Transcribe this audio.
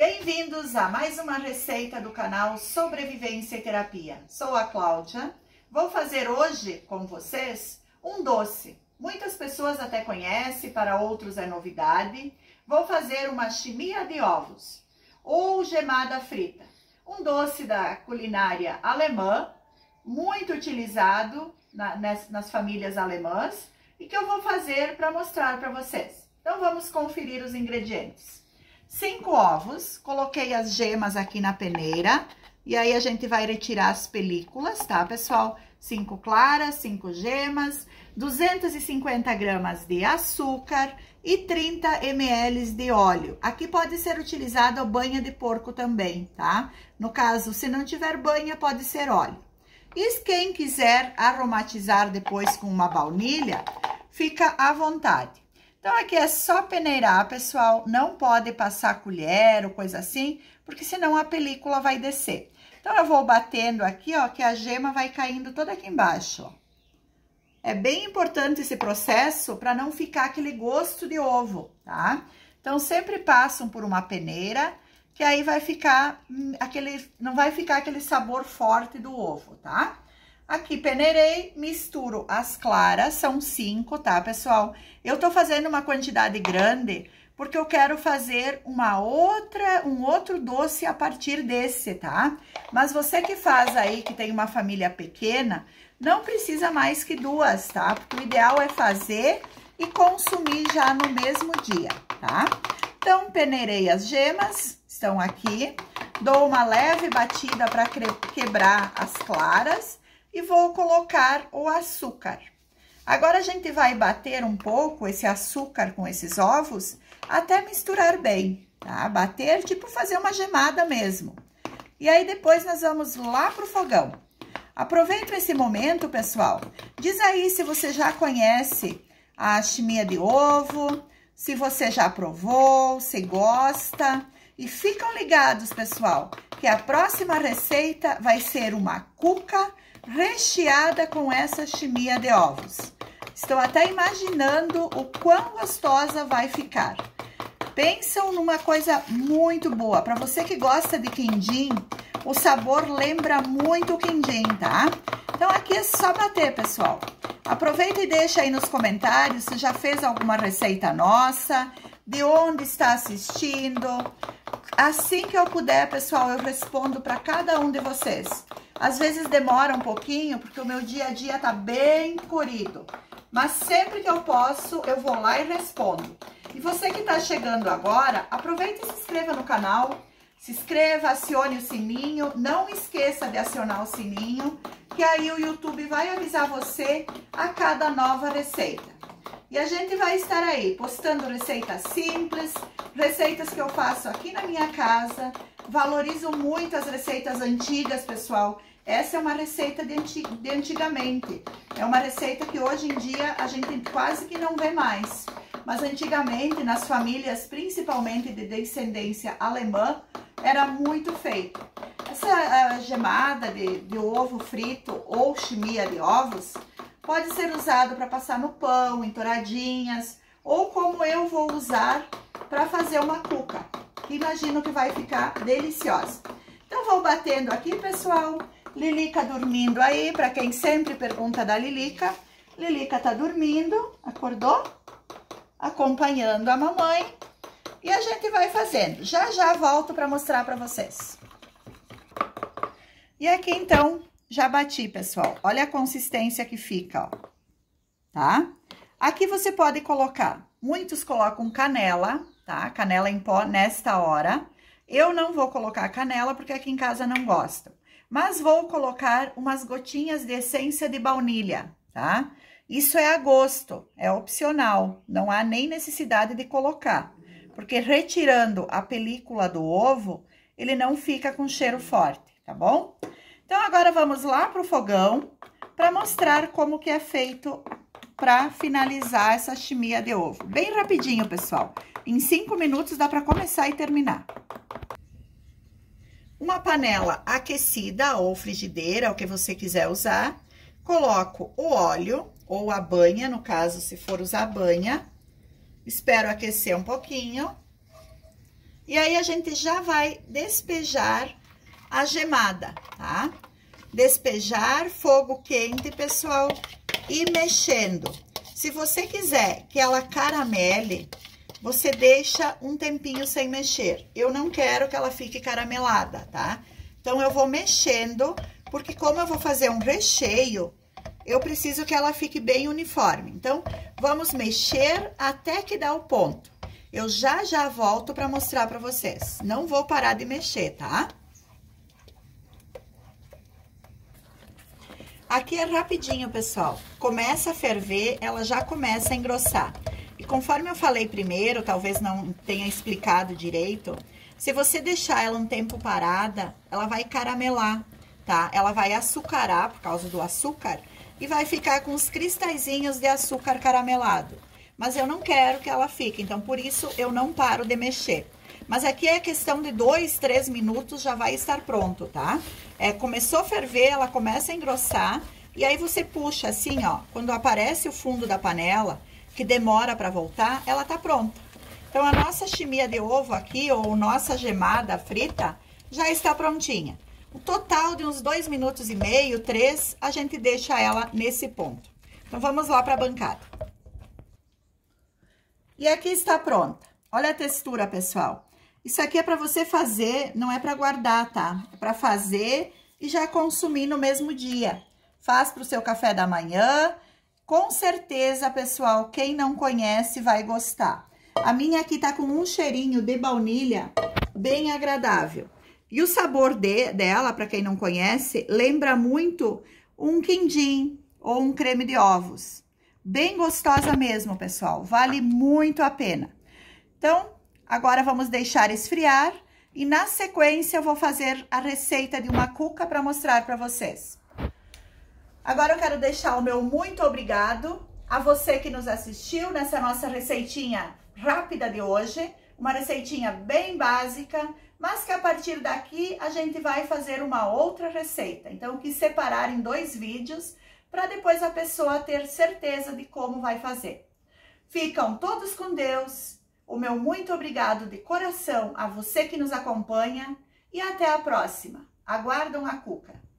Bem-vindos a mais uma receita do canal Sobrevivência e Terapia. Sou a Cláudia, vou fazer hoje com vocês um doce. Muitas pessoas até conhecem, para outros é novidade. Vou fazer uma chimia de ovos ou gemada frita. Um doce da culinária alemã, muito utilizado nas famílias alemãs e que eu vou fazer para mostrar para vocês. Então vamos conferir os ingredientes. 5 ovos, coloquei as gemas aqui na peneira e aí a gente vai retirar as películas, tá, pessoal? 5 claras, 5 gemas, 250 gramas de açúcar e 30 ml de óleo. Aqui pode ser utilizada banha de porco também, tá? No caso, se não tiver banha, pode ser óleo. E quem quiser aromatizar depois com uma baunilha, fica à vontade. Então, aqui é só peneirar, pessoal. Não pode passar colher ou coisa assim, porque senão a película vai descer. Então, eu vou batendo aqui, ó, que a gema vai caindo toda aqui embaixo, ó. É bem importante esse processo para não ficar aquele gosto de ovo, tá? Então, sempre passam por uma peneira, que aí vai ficar aquele... não vai ficar aquele sabor forte do ovo, tá? Aqui, peneirei, misturo as claras, são 5, tá, pessoal? Eu tô fazendo uma quantidade grande, porque eu quero fazer um outro doce a partir desse, tá? Mas você que faz aí, que tem uma família pequena, não precisa mais que 2, tá? Porque o ideal é fazer e consumir já no mesmo dia, tá? Então, peneirei as gemas, estão aqui, dou uma leve batida para quebrar as claras e vou colocar o açúcar. Agora, a gente vai bater um pouco esse açúcar com esses ovos até misturar bem, tá? Bater, tipo fazer uma gemada mesmo. E aí, depois nós vamos lá pro fogão. Aproveita esse momento, pessoal. Diz aí se você já conhece a chimia de ovo, se você já provou, se gosta. E ficam ligados, pessoal, que a próxima receita vai ser uma cuca recheada com essa chimia de ovos. Estou até imaginando o quão gostosa vai ficar. Pensam numa coisa muito boa. Para você que gosta de quindim, o sabor lembra muito o quindim, tá? Então, aqui é só bater, pessoal. Aproveita e deixa aí nos comentários se já fez alguma receita nossa, de onde está assistindo. Assim que eu puder, pessoal, eu respondo para cada um de vocês. Às vezes demora um pouquinho, porque o meu dia a dia tá bem corrido. Mas sempre que eu posso, eu vou lá e respondo. E você que tá chegando agora, aproveita e se inscreva no canal. Se inscreva, acione o sininho. Não esqueça de acionar o sininho, que aí o YouTube vai avisar você a cada nova receita. E a gente vai estar aí postando receitas simples, receitas que eu faço aqui na minha casa. Valorizo muito as receitas antigas, pessoal. Essa é uma receita de antigamente. É uma receita que hoje em dia a gente quase que não vê mais. Mas antigamente, nas famílias, principalmente de descendência alemã, era muito feito. Essa gemada de ovo frito ou chimia de ovos pode ser usado para passar no pão, em toradinhas, ou como eu vou usar para fazer uma cuca. Imagino que vai ficar deliciosa. Então, vou batendo aqui, pessoal. Lilica dormindo aí, para quem sempre pergunta da Lilica. Lilica tá dormindo, acordou, acompanhando a mamãe. E a gente vai fazendo. Já, já volto para mostrar para vocês. E aqui, então, já bati, pessoal. Olha a consistência que fica, ó. Tá? Aqui você pode colocar, muitos colocam canela, tá? Canela em pó nesta hora. Eu não vou colocar canela porque aqui em casa não gostam. Mas vou colocar umas gotinhas de essência de baunilha, tá? Isso é a gosto, é opcional. Não há nem necessidade de colocar. Porque retirando a película do ovo, ele não fica com cheiro forte, tá bom? Então, agora vamos lá pro fogão para mostrar como que é feito para finalizar essa chimia de ovo. Bem rapidinho, pessoal. Em 5 minutos dá para começar e terminar. Uma panela aquecida ou frigideira, o que você quiser usar. Coloco o óleo ou a banha, no caso, se for usar banha. Espero aquecer um pouquinho. E aí, a gente já vai despejar a gemada, tá? Despejar, fogo quente, pessoal, e mexendo. Se você quiser que ela caramele, você deixa um tempinho sem mexer. Eu não quero que ela fique caramelada, tá? Então, eu vou mexendo, porque como eu vou fazer um recheio, eu preciso que ela fique bem uniforme. Então, vamos mexer até que dá o ponto. Eu já volto para mostrar para vocês. Não vou parar de mexer, tá? Aqui é rapidinho, pessoal. Começa a ferver, ela já começa a engrossar. E conforme eu falei primeiro, talvez não tenha explicado direito, se você deixar ela um tempo parada, ela vai caramelar, tá? Ela vai açucarar por causa do açúcar e vai ficar com os cristalzinhos de açúcar caramelado. Mas eu não quero que ela fique, então por isso eu não paro de mexer. Mas aqui é questão de 2, 3 minutos, já vai estar pronto, tá? É, começou a ferver, ela começa a engrossar, e aí você puxa assim, ó, quando aparece o fundo da panela, que demora para voltar, ela tá pronta. Então, a nossa chimia de ovo aqui, ou nossa gemada frita, já está prontinha. O total de uns 2 minutos e meio, 3, a gente deixa ela nesse ponto. Então, vamos lá para a bancada. E aqui está pronta. Olha a textura, pessoal. Isso aqui é para você fazer, não é para guardar, tá? É para fazer e já consumir no mesmo dia. Faz para o seu café da manhã. Com certeza, pessoal, quem não conhece vai gostar. A minha aqui tá com um cheirinho de baunilha bem agradável. E o sabor dela, para quem não conhece, lembra muito um quindim ou um creme de ovos. Bem gostosa mesmo, pessoal. Vale muito a pena. Então, agora vamos deixar esfriar e na sequência eu vou fazer a receita de uma cuca para mostrar para vocês. Agora eu quero deixar o meu muito obrigado a você que nos assistiu nessa nossa receitinha rápida de hoje. Uma receitinha bem básica, mas que a partir daqui a gente vai fazer uma outra receita. Então, eu quis separar em 2 vídeos para depois a pessoa ter certeza de como vai fazer. Ficam todos com Deus. O meu muito obrigado de coração a você que nos acompanha e até a próxima. Aguardam a cuca.